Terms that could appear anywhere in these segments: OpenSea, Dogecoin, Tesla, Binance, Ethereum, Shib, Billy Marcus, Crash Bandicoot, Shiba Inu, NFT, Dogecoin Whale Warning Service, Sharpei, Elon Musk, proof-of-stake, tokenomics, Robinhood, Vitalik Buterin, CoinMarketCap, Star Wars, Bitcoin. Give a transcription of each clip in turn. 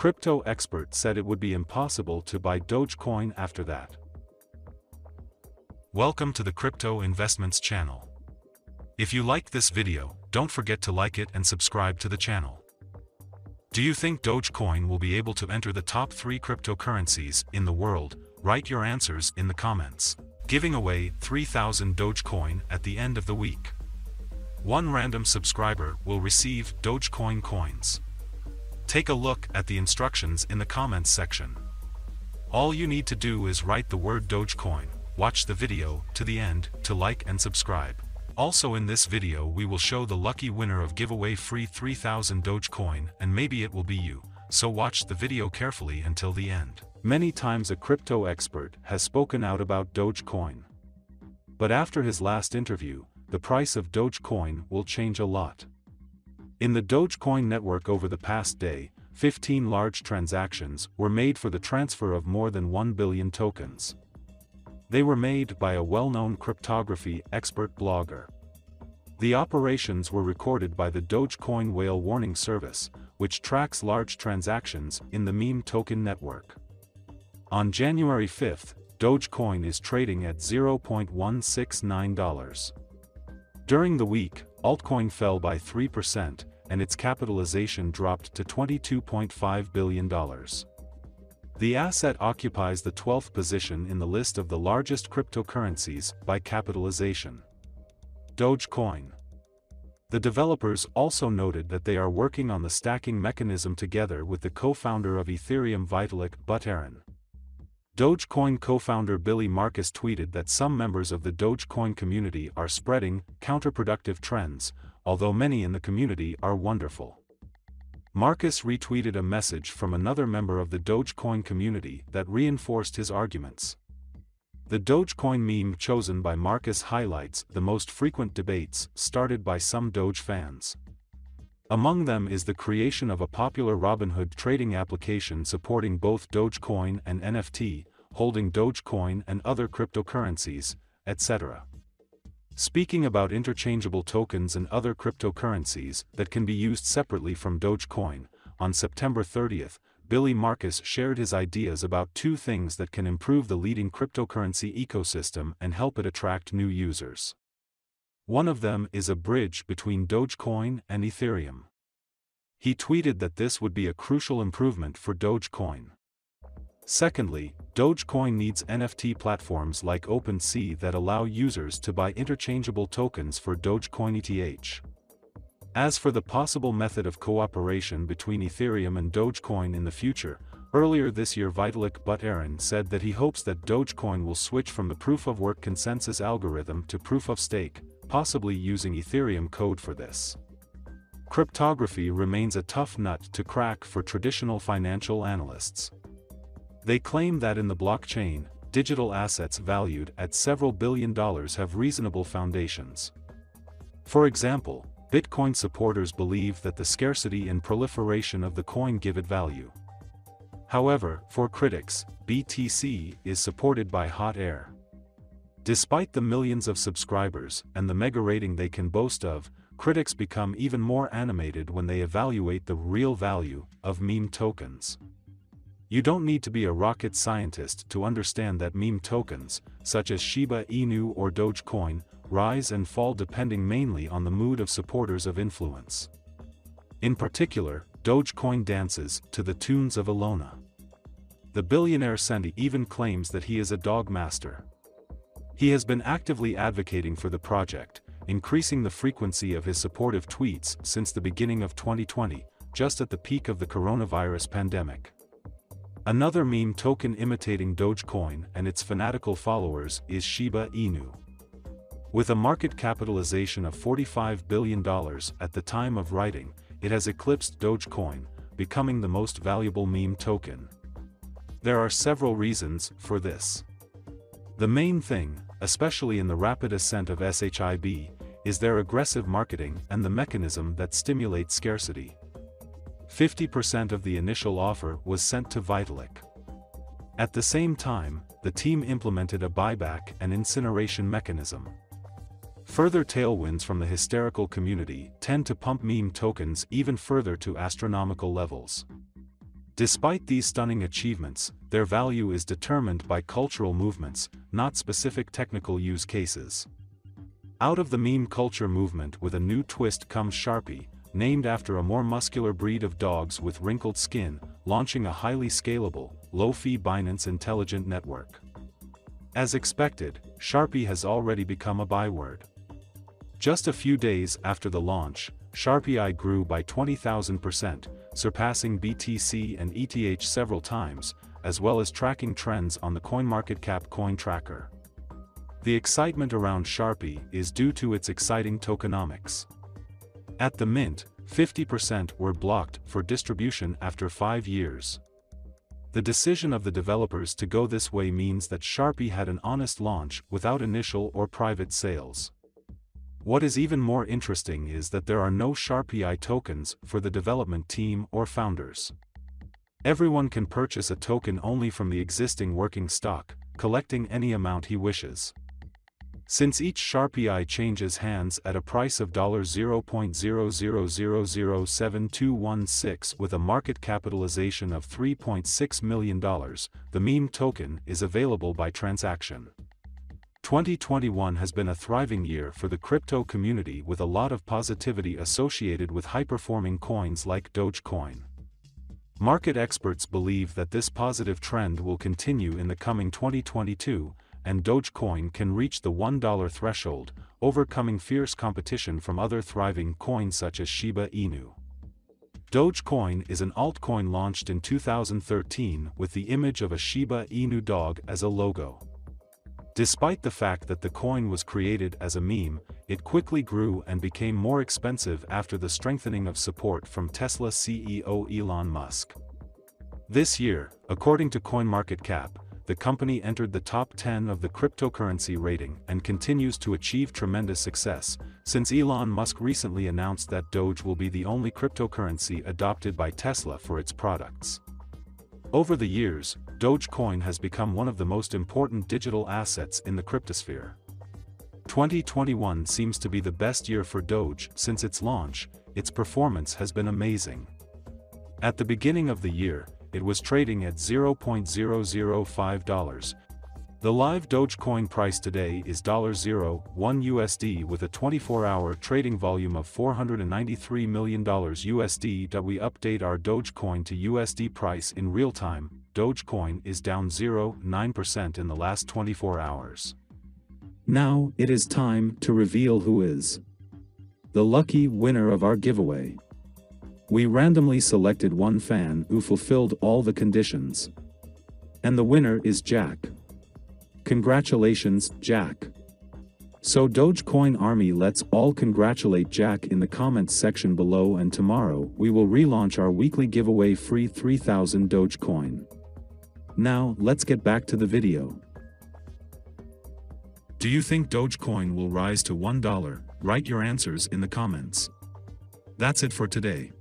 Crypto expert said it would be impossible to buy Dogecoin after that. Welcome to the Crypto Investments channel. If you liked this video, don't forget to like it and subscribe to the channel. Do you think Dogecoin will be able to enter the top 3 cryptocurrencies in the world? Write your answers in the comments. Giving away 3,000 Dogecoin at the end of the week. One random subscriber will receive Dogecoin coins. Take a look at the instructions in the comments section. All you need to do is write the word Dogecoin, watch the video to the end to like and subscribe. Also in this video we will show the lucky winner of giveaway free 3,000 Dogecoin, and maybe it will be you, so watch the video carefully until the end. Many times a crypto expert has spoken out about Dogecoin. But after his last interview, the price of Dogecoin will change a lot. In the Dogecoin network over the past day, 15 large transactions were made for the transfer of more than 1 billion tokens. They were made by a well-known cryptography expert blogger. The operations were recorded by the Dogecoin Whale Warning Service, which tracks large transactions in the meme token network. On January 5th, Dogecoin is trading at $0.169. During the week, altcoin fell by 3%, and its capitalization dropped to $22.5 billion. The asset occupies the 12th position in the list of the largest cryptocurrencies by capitalization. Dogecoin. The developers also noted that they are working on the stacking mechanism together with the co-founder of Ethereum Vitalik Buterin. Dogecoin co-founder Billy Marcus tweeted that some members of the Dogecoin community are spreading counterproductive trends, although many in the community are wonderful. Marcus retweeted a message from another member of the Dogecoin community that reinforced his arguments. The Dogecoin meme chosen by Marcus highlights the most frequent debates started by some Doge fans. Among them is the creation of a popular Robinhood trading application supporting both Dogecoin and NFT, holding Dogecoin and other cryptocurrencies, etc. Speaking about interchangeable tokens and other cryptocurrencies that can be used separately from Dogecoin, on September 30th, Billy Marcus shared his ideas about 2 things that can improve the leading cryptocurrency ecosystem and help it attract new users. One of them is a bridge between Dogecoin and Ethereum. He tweeted that this would be a crucial improvement for Dogecoin. Secondly, Dogecoin needs NFT platforms like OpenSea that allow users to buy interchangeable tokens for Dogecoin ETH. As for the possible method of cooperation between Ethereum and Dogecoin in the future, earlier this year Vitalik Buterin said that he hopes that Dogecoin will switch from the proof-of-work consensus algorithm to proof-of-stake, possibly using Ethereum code for this. Cryptography remains a tough nut to crack for traditional financial analysts. They claim that in the blockchain, digital assets valued at several billion dollars have reasonable foundations. For example, Bitcoin supporters believe that the scarcity and proliferation of the coin give it value. However, for critics, BTC is supported by hot air. Despite the millions of subscribers and the mega rating they can boast of, critics become even more animated when they evaluate the real value of meme tokens. You don't need to be a rocket scientist to understand that meme tokens, such as Shiba Inu or Dogecoin, rise and fall depending mainly on the mood of supporters of influence. In particular, Dogecoin dances to the tunes of Ilona. The billionaire Sandy even claims that he is a dog master. He has been actively advocating for the project, increasing the frequency of his supportive tweets since the beginning of 2020, just at the peak of the coronavirus pandemic. Another meme token imitating Dogecoin and its fanatical followers is Shiba Inu. With a market capitalization of $45 billion at the time of writing, it has eclipsed Dogecoin, becoming the most valuable meme token. There are several reasons for this. The main thing, especially in the rapid ascent of SHIB, is their aggressive marketing and the mechanism that stimulates scarcity. 50% of the initial offer was sent to Vitalik. At the same time, the team implemented a buyback and incineration mechanism. Further tailwinds from the hysterical community tend to pump meme tokens even further to astronomical levels. Despite these stunning achievements, their value is determined by cultural movements, not specific technical use cases. Out of the meme culture movement with a new twist comes Sharpei, named after a more muscular breed of dogs with wrinkled skin, launching a highly scalable, low-fee Binance intelligent network. As expected, Sharpei has already become a byword. Just a few days after the launch, Sharpei grew by 20,000%, surpassing BTC and ETH several times, as well as tracking trends on the CoinMarketCap coin tracker. The excitement around Sharpei is due to its exciting tokenomics. At the mint, 50% were blocked for distribution after 5 years. The decision of the developers to go this way means that Sharpei had an honest launch without initial or private sales. What is even more interesting is that there are no Sharpei tokens for the development team or founders. Everyone can purchase a token only from the existing working stock, collecting any amount he wishes. Since each Sharpei changes hands at a price of $0.00007216 with a market capitalization of $3.6 million, the meme token is available by transaction. 2021 has been a thriving year for the crypto community with a lot of positivity associated with high-performing coins like Dogecoin. Market experts believe that this positive trend will continue in the coming 2022, and Dogecoin can reach the $1 threshold, overcoming fierce competition from other thriving coins such as Shiba Inu. Dogecoin is an altcoin launched in 2013 with the image of a Shiba Inu dog as a logo. Despite the fact that the coin was created as a meme, it quickly grew and became more expensive after the strengthening of support from Tesla CEO Elon Musk. This year, according to CoinMarketCap, the company entered the top 10 of the cryptocurrency rating and continues to achieve tremendous success, since Elon Musk recently announced that Doge will be the only cryptocurrency adopted by Tesla for its products. Over the years, Dogecoin has become one of the most important digital assets in the cryptosphere. 2021 seems to be the best year for Doge since its launch. Its performance has been amazing. At the beginning of the year, it was trading at $0.005. The live Dogecoin price today is $0.01 USD with a 24-hour trading volume of $493 million USD. We update our Dogecoin to USD price in real time. Dogecoin is down 0.9% in the last 24 hours. Now it is time to reveal who is the lucky winner of our giveaway. We randomly selected one fan who fulfilled all the conditions. And the winner is Jack. Congratulations, Jack. So Dogecoin Army, let's all congratulate Jack in the comments section below, and tomorrow we will relaunch our weekly giveaway free 3,000 Dogecoin. Now let's get back to the video. Do you think Dogecoin will rise to $1? Write your answers in the comments. That's it for today.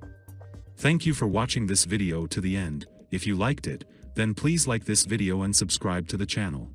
Thank you for watching this video to the end. If you liked it, then please like this video and subscribe to the channel.